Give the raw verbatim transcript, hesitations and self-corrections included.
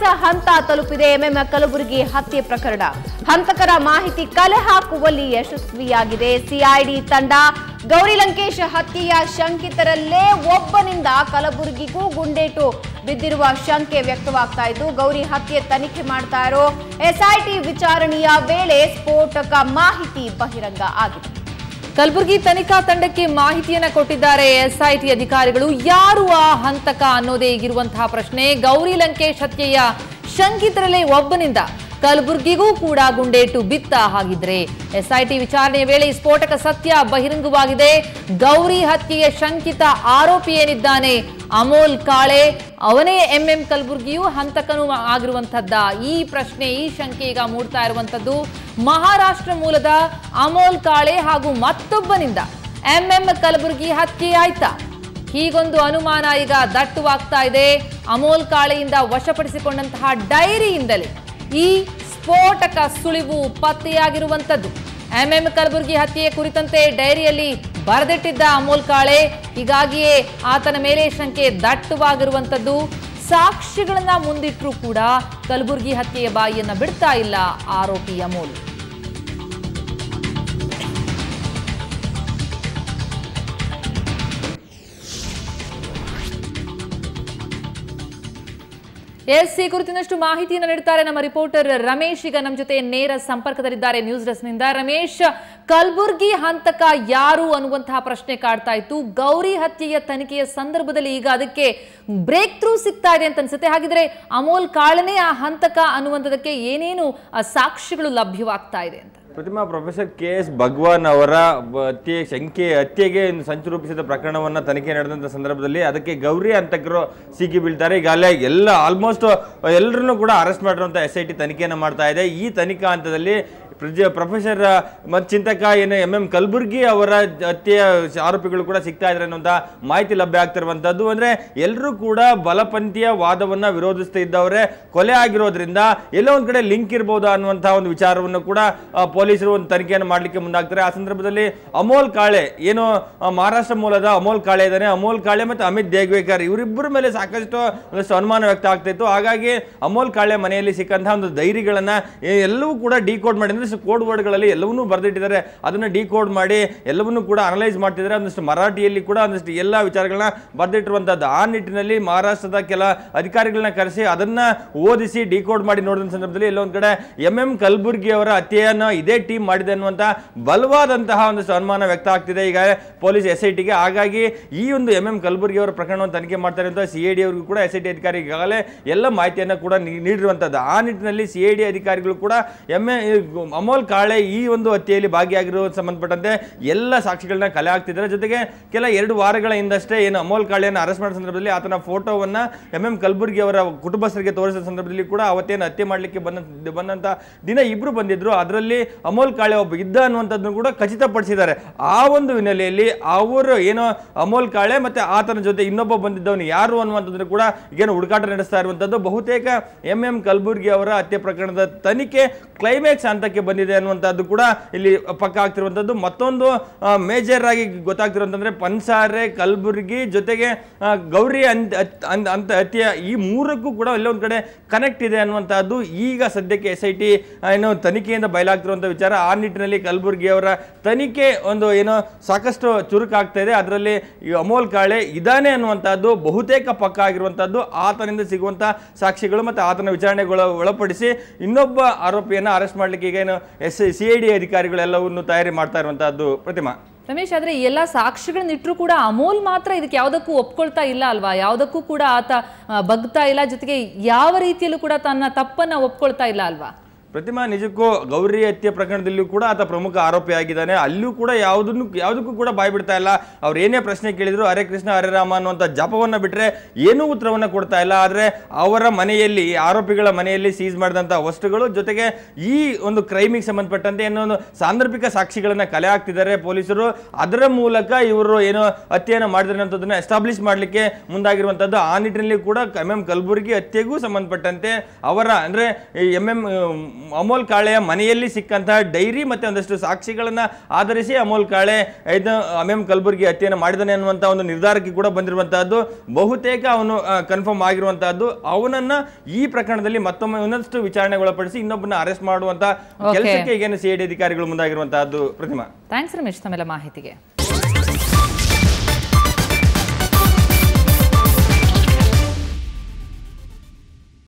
ನ್ಯಾಯಾಲಯ ಹಂತ ತಲುಪಿದೆ. ಎಂಎಂ ಕಲಬುರ್ಗಿ ಹತ್ಯೆ ಪ್ರಕರಣ ಹಂತಕರ ಮಾಹಿತಿ ಕಲೆ ಹಾಕುವಲ್ಲಿ ಯಶಸ್ವಿಯಾಗಿದೆ ಸಿಐಡಿ ತಂಡ. ಗೌರಿ ಲಂಕೇಶ್ ಹತ್ಯೆಯ ಶಂಕಿತರಲ್ಲೇ ಒಬ್ಬನಿಂದ ಕಲಬುರ್ಗಿಗೂ ಗುಂಡೇಟು ಬಿದ್ದಿರುವ ಶಂಕೆ ವ್ಯಕ್ತವಾಗ್ತಾ ಇದ್ದು, ಗೌರಿ ಹತ್ಯೆ ತನಿಖೆ ಮಾಡ್ತಾ ಇರೋ ಎಸ್ಐಟಿ ವಿಚಾರಣೆಯ ವೇಳೆ ಸ್ಫೋಟಕ ಮಾಹಿತಿ ಬಹಿರಂಗ ಆಗಿದೆ. ಕಲಬುರ್ಗಿ ತನಿಖಾ ತಂಡಕ್ಕೆ ಮಾಹಿತಿಯನ್ನ ಕೊಟ್ಟಿದ್ದಾರೆ ಎಸ್ಐಟಿ ಅಧಿಕಾರಿಗಳು. ಯಾರು ಆ ಹಂತಕ ಅನ್ನೋದೇ ಈಗಿರುವಂತಹ ಪ್ರಶ್ನೆ. ಗೌರಿ ಲಂಕೇಶ್ ಹತ್ಯೆಯ ಶಂಕಿತರಲ್ಲೇ ಒಬ್ಬನಿಂದ ಕಲಬುರ್ಗಿಗೂ ಕೂಡ ಗುಂಡೇಟು ಬಿತ್ತ ಹಾಗಿದ್ರೆ ಎಸ್ಐಟಿ ವಿಚಾರಣೆಯ ವೇಳೆ ಸ್ಫೋಟಕ ಸತ್ಯ ಬಹಿರಂಗವಾಗಿದೆ. ಗೌರಿ ಹತ್ಯೆಯ ಶಂಕಿತ ಆರೋಪಿ ಏನಿದ್ದಾನೆ ಅಮೋಲ್ ಕಾಳೆ, ಅವನೇ ಎಂಎಂ ಕಲಬುರ್ಗಿಯು ಹಂತಕನೂ ಆಗಿರುವಂಥದ್ದ ಈ ಪ್ರಶ್ನೆ, ಈ ಶಂಕೆ ಈಗ ಮೂಡ್ತಾ ಇರುವಂಥದ್ದು. ಮಹಾರಾಷ್ಟ್ರ ಮೂಲದ ಅಮೋಲ್ ಕಾಳೆ ಹಾಗೂ ಮತ್ತೊಬ್ಬನಿಂದ ಎಂಎಂ ಕಲಬುರ್ಗಿ ಹತ್ಯೆಯಾಯ್ತಾ, ಹೀಗೊಂದು ಅನುಮಾನ ಈಗ ದಟ್ಟವಾಗ್ತಾ ಇದೆ. ಅಮೋಲ್ ಕಾಳೆಯಿಂದ ವಶಪಡಿಸಿಕೊಂಡಂತಹ ಡೈರಿಯಿಂದಲೇ ಈ ಸ್ಫೋಟಕ ಸುಳಿವು ಪತ್ತೆಯಾಗಿರುವಂಥದ್ದು. ಎಂಎಂ ಕಲಬುರ್ಗಿ ಹತ್ಯೆಯ ಕುರಿತಂತೆ ಡೈರಿಯಲ್ಲಿ ಬರೆದಿಟ್ಟಿದ್ದ ಅಮೋಲ್ ಕಾಳೆ, ಹೀಗಾಗಿಯೇ ಆತನ ಮೇಲೆ ಶಂಕೆ ದಟ್ಟವಾಗಿರುವಂಥದ್ದು. ಸಾಕ್ಷಿಗಳನ್ನ ಮುಂದಿಟ್ಟರೂ ಕೂಡ ಕಲಬುರ್ಗಿ ಹತ್ಯೆಯ ಬಾಯಿಯನ್ನ ಬಿಡ್ತಾ ಇಲ್ಲ ಆರೋಪಿ ಅಮೋಲ್. ಎಸ್, ಈ ಕುರಿತಿನಷ್ಟು ಮಾಹಿತಿಯನ್ನು ನೀಡುತ್ತಾರೆ ನಮ್ಮ ರಿಪೋರ್ಟರ್ ರಮೇಶ್. ಈಗ ನಮ್ಮ ಜೊತೆ ನೇರ ಸಂಪರ್ಕದಲ್ಲಿದ್ದಾರೆ ನ್ಯೂಸ್ ಡೆಸ್ಕ್ನಿಂದ. ರಮೇಶ್, ಕಲಬುರ್ಗಿ ಹಂತಕ ಯಾರು ಅನ್ನುವಂತಹ ಪ್ರಶ್ನೆ ಕಾಡ್ತಾ ಇತ್ತು. ಗೌರಿ ಹತ್ಯೆಯ ತನಿಖೆಯ ಸಂದರ್ಭದಲ್ಲಿ ಈಗ ಅದಕ್ಕೆ ಬ್ರೇಕ್ ಥ್ರೂ ಸಿಗ್ತಾ ಇದೆ ಅಂತ ಅನ್ಸುತ್ತೆ. ಹಾಗಿದ್ರೆ ಅಮೋಲ್ ಕಾಳನೇ ಆ ಹಂತಕ ಅನ್ನುವಂಥದಕ್ಕೆ ಏನೇನು ಸಾಕ್ಷಿಗಳು ಲಭ್ಯವಾಗ್ತಾ ಇದೆ ಅಂತ Pratima? Professor K S Bhagwan ಅವರ ಹತ್ಯೆ ಶಂಕೆ ಹತ್ಯೆಗೆ ಸಂಚು ರೂಪಿಸಿದ ಪ್ರಕರಣವನ್ನು ತನಿಖೆ ನಡೆದಂಥ ಸಂದರ್ಭದಲ್ಲಿ ಅದಕ್ಕೆ ಗೌರಿ ಹಂತಕರು ಸಿಕ್ಕಿ ಬೀಳ್ತಾರೆ. ಈಗಾಗಲೇ ಎಲ್ಲ ಆಲ್ಮೋಸ್ಟ್ ಎಲ್ಲರನ್ನೂ ಕೂಡ ಅರೆಸ್ಟ್ ಮಾಡಿರುವಂಥ ಎಸ್ ಐ ಟಿ ತನಿಖೆಯನ್ನು ಮಾಡ್ತಾ ಇದೆ. ಈ ತನಿಖಾ ಹಂತದಲ್ಲಿ ಪ್ರಜೆ ಪ್ರೊಫೆಸರ್ ಮತ್ತು ಚಿಂತಕ ಏನು ಎಂ ಎಂ ಕಲಬುರ್ಗಿ ಅವರ ಹತ್ಯೆಯ ಆರೋಪಿಗಳು ಕೂಡ ಸಿಗ್ತಾ ಇದ್ದಾರೆ ಅನ್ನೋಂಥ ಮಾಹಿತಿ ಲಭ್ಯ ಆಗ್ತಿರುವಂಥದ್ದು. ಅಂದರೆ ಎಲ್ಲರೂ ಕೂಡ ಬಲಪಂಥೀಯ ವಾದವನ್ನು ವಿರೋಧಿಸ್ತಾ ಇದ್ದವರೇ, ಕೊಲೆ ಆಗಿರೋದ್ರಿಂದ ಎಲ್ಲೋ ಒಂದು ಕಡೆ ಲಿಂಕ್ ಇರ್ಬೋದು ಅನ್ನುವಂಥ ಒಂದು ವಿಚಾರವನ್ನು ಕೂಡ ಪೊಲೀಸರು ಒಂದು ತನಿಖೆಯನ್ನು ಮಾಡಲಿಕ್ಕೆ ಮುಂದಾಗ್ತಾರೆ. ಆ ಸಂದರ್ಭದಲ್ಲಿ ಅಮೋಲ್ ಕಾಳೆ ಏನು ಮಹಾರಾಷ್ಟ್ರ ಮೂಲದ ಅಮೋಲ್ ಕಾಳೆ ಇದ್ದಾನೆ, ಅಮೋಲ್ ಕಾಳೆ ಮತ್ತು ಅಮಿತ್ ದೇಗ್ವೇಕರ್ ಇವರಿಬ್ಬರ ಮೇಲೆ ಸಾಕಷ್ಟು ಒಂದಷ್ಟು ಅನುಮಾನ ವ್ಯಕ್ತ ಆಗ್ತಾ ಇತ್ತು. ಹಾಗಾಗಿ ಅಮೋಲ್ ಕಾಳೆ ಮನೆಯಲ್ಲಿ ಸಿಕ್ಕಂತಹ ಒಂದು ಡೈರಿಗಳನ್ನು ಎಲ್ಲವೂ ಕೂಡ ಡಿಕೋಡ್ ಮಾಡಿದ್ರೆ ಕೋಡ್ ವರ್ಡ್ಗಳಲ್ಲಿ ಎಲ್ಲವನ್ನೂ ಬರೆದಿಟ್ಟಿದ್ದಾರೆ. ಅದನ್ನು ಡಿಕೋಡ್ ಮಾಡಿ ಎಲ್ಲವನ್ನೂ ಕೂಡ ಅನಲೈಸ್ ಮಾಡ್ತಿದ್ದಾರೆ. ಒಂದಷ್ಟು ಮರಾಠಿಯಲ್ಲಿ ಕೂಡ ಒಂದಷ್ಟು ಎಲ್ಲ ವಿಚಾರಗಳನ್ನ ಬರೆದಿಟ್ಟಿರುವಂಥದ್ದು. ಆ ನಿಟ್ಟಿನಲ್ಲಿ ಮಹಾರಾಷ್ಟ್ರದ ಕೆಲ ಅಧಿಕಾರಿಗಳನ್ನ ಕರೆಸಿ ಅದನ್ನು ಓದಿಸಿ ಡಿಕೋಡ್ ಮಾಡಿ ನೋಡಿದ ಸಂದರ್ಭದಲ್ಲಿ ಎಲ್ಲೊಂದು ಕಡೆ ಎಂ ಎಂ ಕಲಬುರ್ಗಿ ಅವರ ಹತ್ಯೆಯನ್ನು ಇದೇ ಟೀಮ್ ಮಾಡಿದೆ ಅನ್ನುವಂಥ ಬಲವಾದಂತಹ ಒಂದಷ್ಟು ಅನುಮಾನ ವ್ಯಕ್ತ ಆಗ್ತಿದೆ ಈಗ ಪೊಲೀಸ್ ಎಸ್ ಐ ಟಿಗೆ. ಹಾಗಾಗಿ ಈ ಒಂದು ಎಂ ಎಂ ಕಲಬುರ್ಗಿ ಅವರ ಪ್ರಕರಣವನ್ನು ತನಿಖೆ ಮಾಡ್ತಾರೆ ಅಂತ ಸಿ ಐ ಡಿ ಅವರಿಗೂ ಕೂಡ ಎಸ್ ಐ ಟಿ ಅಧಿಕಾರಿ ಈಗಾಗಲೇ ಎಲ್ಲ ಮಾಹಿತಿಯನ್ನು ಕೂಡ ನೀಡಿರುವಂಥದ್ದು. ಆ ನಿಟ್ಟಿನಲ್ಲಿ ಸಿ ಐ ಡಿ ಅಧಿಕಾರಿಗಳು ಕೂಡ ಎಂ ಎ ಅಮೋಲ್ ಕಾಳೆ ಈ ಒಂದು ಹತ್ಯೆಯಲ್ಲಿ ಭಾಗಿಯಾಗಿರುವ ಸಂಬಂಧಪಟ್ಟಂತೆ ಎಲ್ಲ ಸಾಕ್ಷಿಗಳನ್ನ ಕಲೆ ಹಾಕ್ತಿದ್ದಾರೆ. ಜೊತೆಗೆ ಕೆಲ ಎರಡು ವಾರಗಳ ಹಿಂದಷ್ಟೇ ಏನು ಅಮೋಲ್ ಕಾಳೆಯನ್ನು ಅರೆಸ್ಟ್ ಮಾಡಿದ ಸಂದರ್ಭದಲ್ಲಿ ಆತನ ಫೋಟೋವನ್ನು ಎಂ ಎಂ ಕಲಬುರ್ಗಿ ಅವರ ಕುಟುಂಬಸ್ಥರಿಗೆ ತೋರಿಸಿದ ಸಂದರ್ಭದಲ್ಲಿ ಕೂಡ ಅವತ್ತೇನು ಹತ್ಯೆ ಮಾಡಲಿಕ್ಕೆ ಬಂದ ಬಂದಂಥ ದಿನ ಇಬ್ಬರು ಬಂದಿದ್ದರು, ಅದರಲ್ಲಿ ಅಮೋಲ್ ಕಾಳೆ ಒಬ್ಬ ಇದ್ದ ಅನ್ನುವಂಥದ್ದನ್ನು ಕೂಡ ಖಚಿತಪಡಿಸಿದ್ದಾರೆ. ಆ ಒಂದು ಹಿನ್ನೆಲೆಯಲ್ಲಿ ಅವರು ಏನೋ ಅಮೋಲ್ ಕಾಳೆ ಮತ್ತು ಆತನ ಜೊತೆ ಇನ್ನೊಬ್ಬ ಬಂದಿದ್ದವನು ಯಾರು ಅನ್ನುವಂಥದ್ದನ್ನು ಕೂಡ ಏನು ಹುಡುಕಾಟ ನಡೆಸ್ತಾ ಇರುವಂಥದ್ದು. ಬಹುತೇಕ ಎಂ ಎಂ ಕಲಬುರ್ಗಿ ಅವರ ಹತ್ಯೆ ಪ್ರಕರಣದ ತನಿಖೆ ಕ್ಲೈಮ್ಯಾಕ್ಸ್ ಹಂತಕ್ಕೆ ಬಂದಿದೆ ಅನ್ನುವಂಥದ್ದು ಕೂಡ ಇಲ್ಲಿ ಪಕ್ಕ ಆಗ್ತಿರುವಂಥದ್ದು. ಮತ್ತೊಂದು ಮೇಜರ್ ಆಗಿ ಗೊತ್ತಾಗ್ತಿರೋಂತಂದ್ರೆ ಪನ್ಸಾರೆ, ಕಲಬುರ್ಗಿ ಜೊತೆಗೆ ಗೌರಿ ಅಂತ ಹತ್ಯೆ, ಈ ಮೂರಕ್ಕೂ ಕೂಡ ಎಲ್ಲೊಂದು ಕಡೆ ಕನೆಕ್ಟ್ ಇದೆ ಅನ್ನುವಂಥದ್ದು ಈಗ ಸದ್ಯಕ್ಕೆ ಎಸ್ ಐ ಟಿ ಏನೋ ತನಿಖೆಯಿಂದ ಬಯಲಾಗ್ತಿರುವಂಥ ವಿಚಾರ. ಆ ನಿಟ್ಟಿನಲ್ಲಿ ಕಲಬುರ್ಗಿ ಅವರ ತನಿಖೆ ಒಂದು ಏನೋ ಸಾಕಷ್ಟು ಚುರುಕಾಗ್ತಾ ಇದೆ. ಅದರಲ್ಲಿ ಅಮೋಲ್ ಕಾಳೆ ಇದಾನೆ ಅನ್ನುವಂಥದ್ದು ಬಹುತೇಕ ಪಕ್ಕ ಆಗಿರುವಂಥದ್ದು. ಆತನಿಂದ ಸಿಗುವಂಥ ಸಾಕ್ಷಿಗಳು ಮತ್ತು ಆತನ ವಿಚಾರಣೆಗಳ ಒಳಪಡಿಸಿ ಇನ್ನೊಬ್ಬ ಆರೋಪಿಯನ್ನು ಅರೆಸ್ಟ್ ಮಾಡಲಿಕ್ಕೆ ಈಗ ಎಸ್ ಸಿಐಡಿ ಅಧಿಕಾರಿಗಳೆಲ್ಲವನ್ನು ತಯಾರಿ ಮಾಡ್ತಾ ಇರುವಂತಹದ್ದು ಪ್ರತಿಮಾ. ರಮೇಶ್, ಆದ್ರೆ ಎಲ್ಲ ಸಾಕ್ಷಿಗಳನ್ನ ಇಟ್ಟರು ಕೂಡ ಅಮೋಲ್ ಮಾತ್ರ ಇದಕ್ಕೆ ಯಾವುದಕ್ಕೂ ಒಪ್ಕೊಳ್ತಾ ಇಲ್ಲ ಅಲ್ವಾ? ಯಾವುದಕ್ಕೂ ಕೂಡ ಆತ ಬಗ್ತಾ ಇಲ್ಲ, ಜೊತೆಗೆ ಯಾವ ರೀತಿಯಲ್ಲೂ ಕೂಡ ತನ್ನ ತಪ್ಪನ್ನ ಒಪ್ಕೊಳ್ತಾ ಇಲ್ಲ ಅಲ್ವಾ ಪ್ರತಿಮಾ? ನಿಜಕ್ಕೂ ಗೌರಿ ಹತ್ಯೆ ಪ್ರಕರಣದಲ್ಲೂ ಕೂಡ ಆತ ಪ್ರಮುಖ ಆರೋಪಿಯಾಗಿದ್ದಾನೆ. ಅಲ್ಲೂ ಕೂಡ ಯಾವುದನ್ನು ಯಾವುದಕ್ಕೂ ಕೂಡ ಬಾಯ್ ಬಿಡ್ತಾ ಇಲ್ಲ. ಅವ್ರು ಏನೇ ಪ್ರಶ್ನೆ ಕೇಳಿದ್ರು ಹರೇ ಕೃಷ್ಣ ಹರೇ ರಾಮ ಅನ್ನುವಂಥ ಜಪವನ್ನು ಬಿಟ್ಟರೆ ಏನೂ ಉತ್ತರವನ್ನು ಕೊಡ್ತಾ ಇಲ್ಲ. ಆದರೆ ಅವರ ಮನೆಯಲ್ಲಿ ಆರೋಪಿಗಳ ಮನೆಯಲ್ಲಿ ಸೀಸ್ ಮಾಡಿದಂಥ ವಸ್ತುಗಳು ಜೊತೆಗೆ ಈ ಒಂದು ಕ್ರೈಮಿಗೆ ಸಂಬಂಧಪಟ್ಟಂತೆ ಏನೋ ಒಂದು ಸಾಂದರ್ಭಿಕ ಸಾಕ್ಷಿಗಳನ್ನು ಕಲೆ ಹಾಕ್ತಿದ್ದಾರೆ ಪೊಲೀಸರು. ಅದರ ಮೂಲಕ ಇವರು ಏನೋ ಹತ್ಯೆಯನ್ನು ಮಾಡಿದಂಥದ್ದನ್ನು ಎಸ್ಟಾಬ್ಲಿಷ್ ಮಾಡಲಿಕ್ಕೆ ಮುಂದಾಗಿರುವಂಥದ್ದು. ಆ ನಿಟ್ಟಿನಲ್ಲಿ ಕೂಡ ಎಂ ಎಂ ಕಲಬುರ್ಗಿ ಹತ್ಯೆಗೂ ಸಂಬಂಧಪಟ್ಟಂತೆ ಅವರ ಅಂದರೆ ಎಂ ಎಂ ಅಮೋಲ್ ಕಾಳೆ ಮನೆಯಲ್ಲಿ ಸಿಕ್ಕಂತ ಡೈರಿ ಮತ್ತೆ ಒಂದಷ್ಟು ಸಾಕ್ಷಿಗಳನ್ನು ಆಧರಿಸಿ ಅಮೋಲ್ ಕಾಳೆ ಎಂಎಂ ಕಲಬುರ್ಗಿ ಹತ್ಯೆಯನ್ನು ಮಾಡಿದನೆ ಅನ್ನುವಂತ ಒಂದು ನಿರ್ಧಾರಕ್ಕೆ ಕೂಡ ಬಂದಿರುವಂತದ್ದು ಬಹುತೇಕ ಅವನು ಕನ್ಫರ್ಮ್ ಆಗಿರುವಂತದ್ದು. ಅವನನ್ನ ಈ ಪ್ರಕರಣದಲ್ಲಿ ಮತ್ತೊಮ್ಮೆ ಒಂದಷ್ಟು ವಿಚಾರಣೆಗೊಳಪಡಿಸಿ ಇನ್ನೊಬ್ಬನ ಅರೆಸ್ಟ್ ಮಾಡುವಂತ ಕೆಲಸಕ್ಕೆ ಈಗೇನ ಸಿಐಡಿ ಅಧಿಕಾರಿಗಳು ಮುಂದಾಗಿರುವಂತದ್ದು. ಪ್ರತಿಮಾ, ಥ್ಯಾಂಕ್ಸ್ ರಮೇಶ್ ತಮ್ಮೆಲ್ಲ ಮಾಹಿತಿಗೆ.